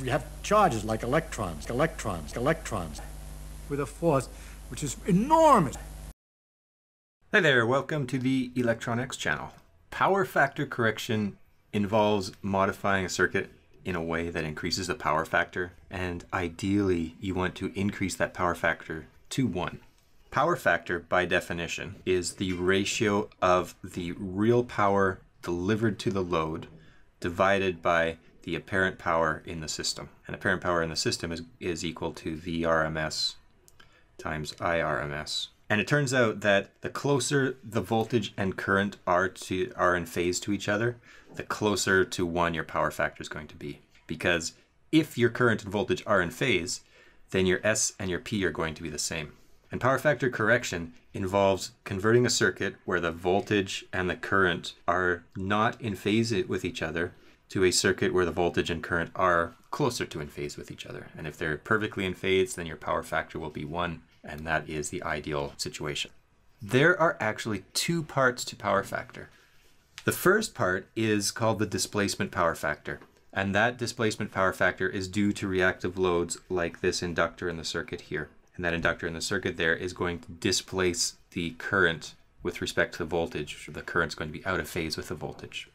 We have charges like electrons, with a force which is enormous. Hey there, welcome to the Electronics channel. Power factor correction involves modifying a circuit in a way that increases the power factor, and ideally you want to increase that power factor to 1. Power factor, by definition, is the ratio of the real power delivered to the load divided by the apparent power in the system. And apparent power in the system is equal to VRMS times IRMS. And it turns out that the closer the voltage and current are in phase to each other, the closer to 1 your power factor is going to be. Because if your current and voltage are in phase, then your S and your P are going to be the same. And power factor correction involves converting a circuit where the voltage and the current are not in phase with each other to a circuit where the voltage and current are closer to in phase with each other. And if they're perfectly in phase, then your power factor will be 1, and that is the ideal situation. There are actually 2 parts to power factor. The first part is called the displacement power factor, and that displacement power factor is due to reactive loads like this inductor in the circuit here. And that inductor in the circuit there is going to displace the current with respect to the voltage. The current's going to be out of phase with the voltage.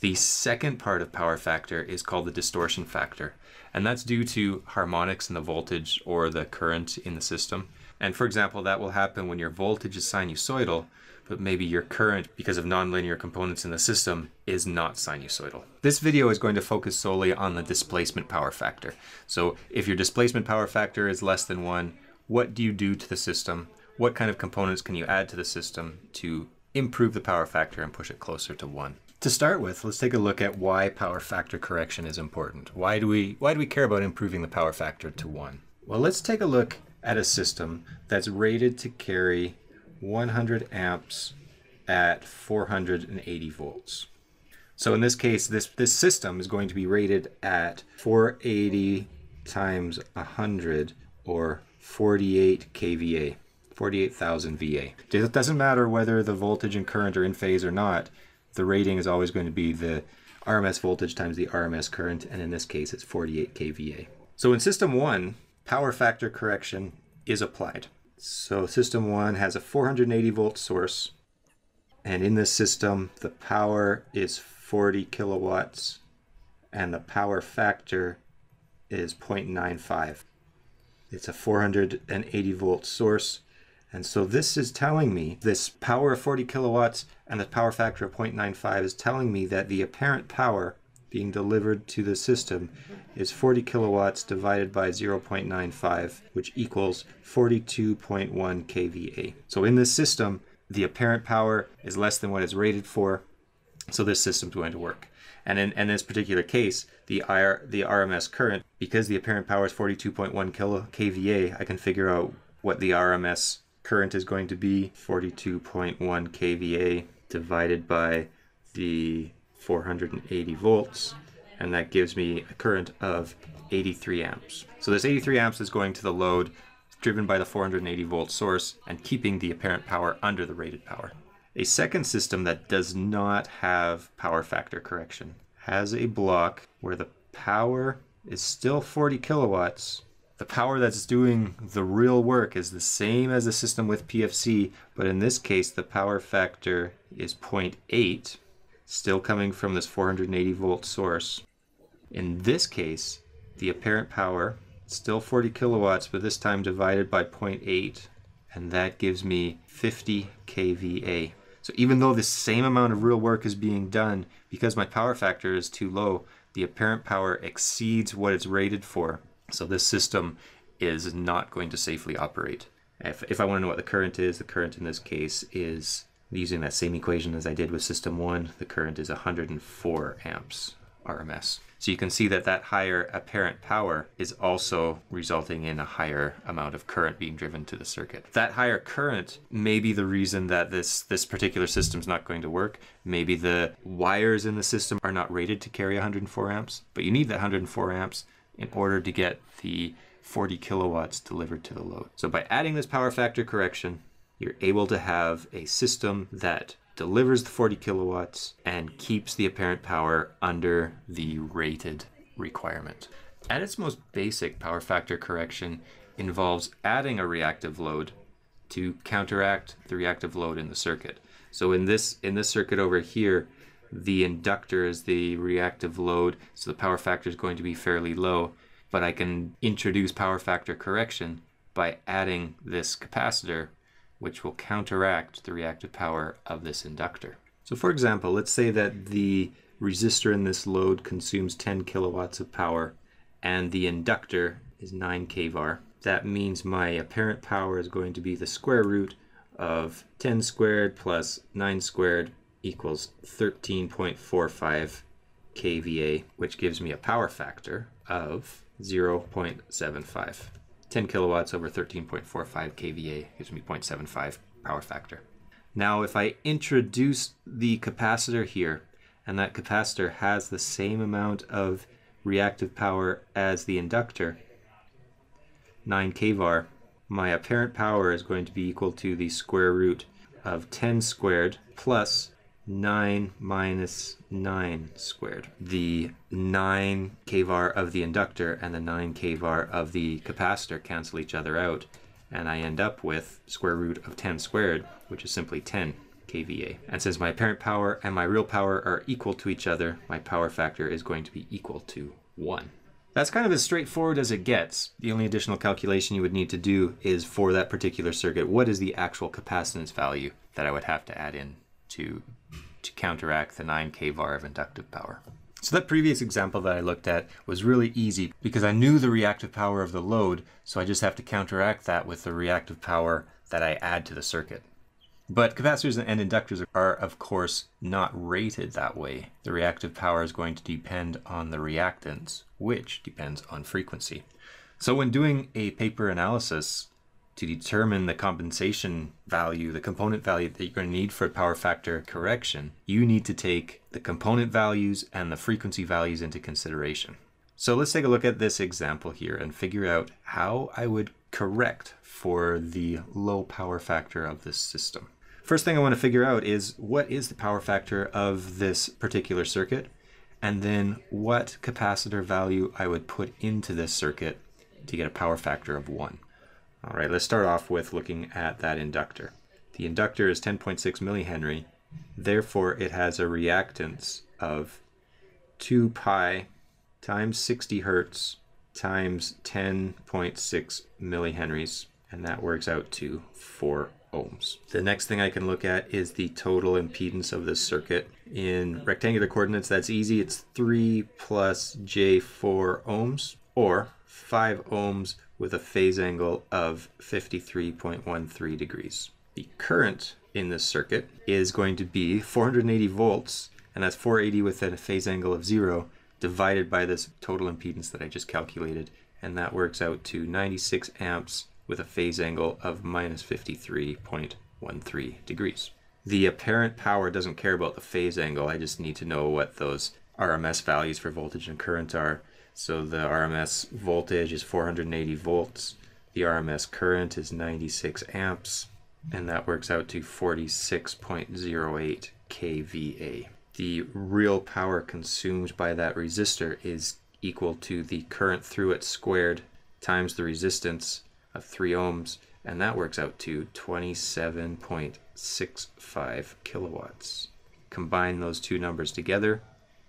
The second part of power factor is called the distortion factor, and that's due to harmonics in the voltage or the current in the system. And for example, that will happen when your voltage is sinusoidal, but maybe your current, because of nonlinear components in the system, is not sinusoidal. This video is going to focus solely on the displacement power factor. So if your displacement power factor is less than 1, what do you do to the system? What kind of components can you add to the system to improve the power factor and push it closer to 1? To start with, let's take a look at why power factor correction is important. Why do we care about improving the power factor to 1? Well, let's take a look at a system that's rated to carry 100 amps at 480 volts. So in this case, this system is going to be rated at 480 times 100, or 48 kVA, 48,000 VA. It doesn't matter whether the voltage and current are in phase or not. The rating is always going to be the RMS voltage times the RMS current, and in this case it's 48 kVA. So in system 1, power factor correction is applied. So system 1 has a 480 volt source, and in this system the power is 40 kilowatts and the power factor is 0.95. It's a 480 volt source. And so this is telling me, this power of 40 kilowatts and the power factor of 0.95 is telling me that the apparent power being delivered to the system is 40 kilowatts divided by 0.95, which equals 42.1 kVA. So in this system, the apparent power is less than what it's rated for, so this system's going to work. And in this particular case, the RMS current, because the apparent power is 42.1 kVA, I can figure out what the RMS current is going to be, 42.1 kVA divided by the 480 volts, and that gives me a current of 83 amps. So this 83 amps is going to the load driven by the 480 volt source and keeping the apparent power under the rated power. A second system that does not have power factor correction has a block where the power is still 40 kilowatts. The power that's doing the real work is the same as the system with PFC, but in this case the power factor is 0.8, still coming from this 480 volt source. In this case, the apparent power, still 40 kilowatts, but this time divided by 0.8, and that gives me 50 kVA. So even though the same amount of real work is being done, because my power factor is too low, the apparent power exceeds what it's rated for. So this system is not going to safely operate. If I want to know what the current in this case is, using that same equation as I did with system 1, the current is 104 amps RMS. So you can see that that higher apparent power is also resulting in a higher amount of current being driven to the circuit. That higher current may be the reason that this particular system's not going to work. Maybe the wires in the system are not rated to carry 104 amps, but you need that 104 amps in order to get the 40 kilowatts delivered to the load. So by adding this power factor correction, you're able to have a system that delivers the 40 kilowatts and keeps the apparent power under the rated requirement. At its most basic, power factor correction involves adding a reactive load to counteract the reactive load in the circuit. So in this circuit over here, the inductor is the reactive load, so the power factor is going to be fairly low, but I can introduce power factor correction by adding this capacitor, which will counteract the reactive power of this inductor. So for example, let's say that the resistor in this load consumes 10 kilowatts of power and the inductor is 9 kVAR. That means my apparent power is going to be the square root of 10 squared plus 9 squared equals 13.45 kVA, which gives me a power factor of 0.75. 10 kilowatts over 13.45 kVA gives me 0.75 power factor. Now, if I introduce the capacitor here, and that capacitor has the same amount of reactive power as the inductor, 9 kVAr, my apparent power is going to be equal to the square root of 10 squared plus 9 minus 9 squared. The 9 kVAr of the inductor and the 9 kVAr of the capacitor cancel each other out, and I end up with square root of 10 squared, which is simply 10 kVA. And since my apparent power and my real power are equal to each other, my power factor is going to be equal to 1. That's kind of as straightforward as it gets. The only additional calculation you would need to do is for that particular circuit, what is the actual capacitance value that I would have to add in to counteract the 9 kVAr of inductive power. So that previous example that I looked at was really easy because I knew the reactive power of the load, so I just have to counteract that with the reactive power that I add to the circuit. But capacitors and inductors are, of course, not rated that way. The reactive power is going to depend on the reactance, which depends on frequency. So when doing a paper analysis to determine the compensation value, the component value that you're going to need for power factor correction, you need to take the component values and the frequency values into consideration. So let's take a look at this example here and figure out how I would correct for the low power factor of this system. First thing I want to figure out is what is the power factor of this particular circuit, and then what capacitor value I would put into this circuit to get a power factor of 1. All right, let's start off with looking at that inductor. The inductor is 10.6 millihenry, therefore it has a reactance of 2 pi times 60 hertz times 10.6 millihenries, and that works out to 4 ohms. The next thing I can look at is the total impedance of this circuit. In rectangular coordinates, that's easy. It's 3 plus j4 ohms, or 5 ohms with a phase angle of 53.13 degrees. The current in this circuit is going to be 480 volts, and that's 480 with a phase angle of 0, divided by this total impedance that I just calculated, and that works out to 96 amps with a phase angle of minus 53.13 degrees. The apparent power doesn't care about the phase angle, I just need to know what those RMS values for voltage and current are. So the RMS voltage is 480 volts, the RMS current is 96 amps, and that works out to 46.08 kVA. The real power consumed by that resistor is equal to the current through it squared times the resistance of 3 ohms, and that works out to 27.65 kilowatts. Combine those two numbers together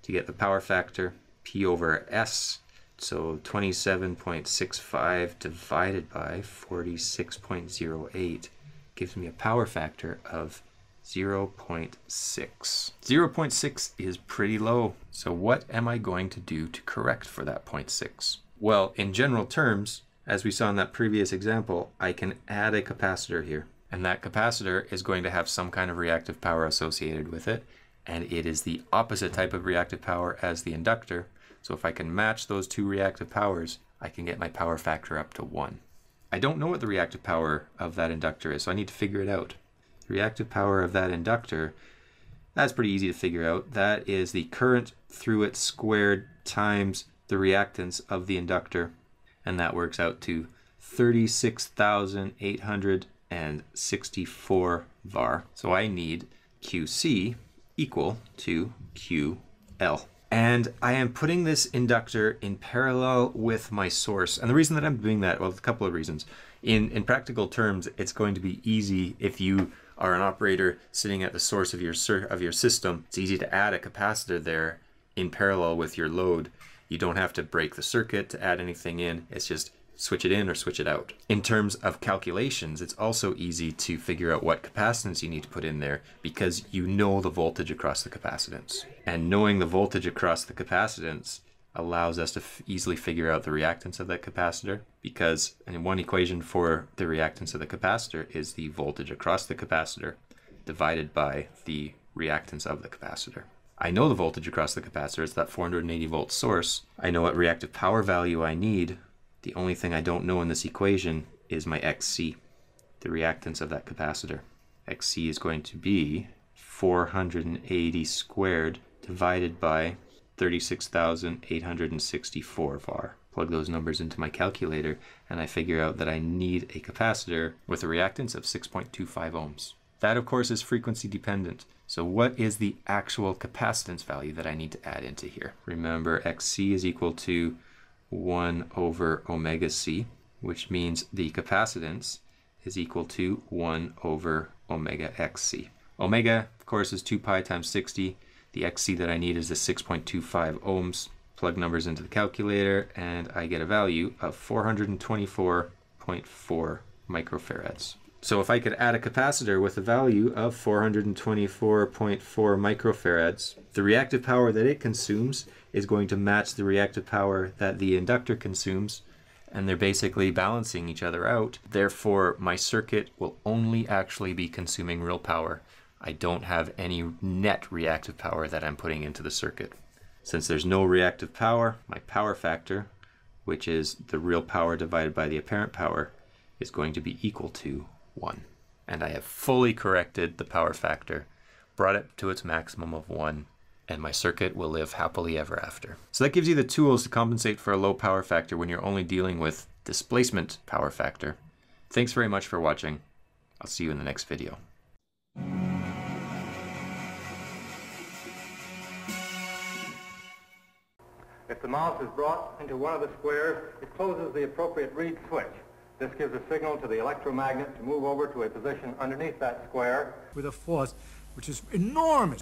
to get the power factor, P over S, so 27.65 divided by 46.08 gives me a power factor of 0.6. 0.6 is pretty low. So what am I going to do to correct for that 0.6? Well, in general terms, as we saw in that previous example, I can add a capacitor here. And that capacitor is going to have some kind of reactive power associated with it. And it is the opposite type of reactive power as the inductor. So if I can match those two reactive powers, I can get my power factor up to 1. I don't know what the reactive power of that inductor is, so I need to figure it out. Reactive power of that inductor, that's pretty easy to figure out. That is the current through it squared times the reactance of the inductor, and that works out to 36,864 VAR. So I need QC equal to QL. And I am putting this inductor in parallel with my source. And the reason that I'm doing that, well, a couple of reasons. In practical terms, it's going to be easy if you are an operator sitting at the source of your system. It's easy to add a capacitor there in parallel with your load. You don't have to break the circuit to add anything in. It's just switch it in or switch it out. In terms of calculations, it's also easy to figure out what capacitance you need to put in there because you know the voltage across the capacitance. And knowing the voltage across the capacitance allows us to easily figure out the reactance of that capacitor, because one equation for the reactance of the capacitor is the voltage across the capacitor divided by the reactance of the capacitor. I know the voltage across the capacitor, it's that 480 volt source. I know what reactive power value I need. The only thing I don't know in this equation is my XC, the reactance of that capacitor. XC is going to be 480 squared divided by 36,864 var. Plug those numbers into my calculator and I figure out that I need a capacitor with a reactance of 6.25 ohms. That of course is frequency dependent. So what is the actual capacitance value that I need to add into here? Remember, XC is equal to 1 over omega C, which means the capacitance is equal to 1 over omega XC. Omega, of course, is 2 pi times 60. The XC that I need is the 6.25 ohms. Plug numbers into the calculator, and I get a value of 424.4 microfarads. So if I could add a capacitor with a value of 424.4 microfarads, the reactive power that it consumes is going to match the reactive power that the inductor consumes, and they're basically balancing each other out. Therefore, my circuit will only actually be consuming real power. I don't have any net reactive power that I'm putting into the circuit. Since there's no reactive power, my power factor, which is the real power divided by the apparent power, is going to be equal to 1. And I have fully corrected the power factor, brought it to its maximum of 1, and my circuit will live happily ever after. So that gives you the tools to compensate for a low power factor when you're only dealing with displacement power factor. Thanks very much for watching. I'll see you in the next video. If the mouse is brought into one of the squares, it closes the appropriate read switch. This gives a signal to the electromagnet to move over to a position underneath that square with a force which is enormous.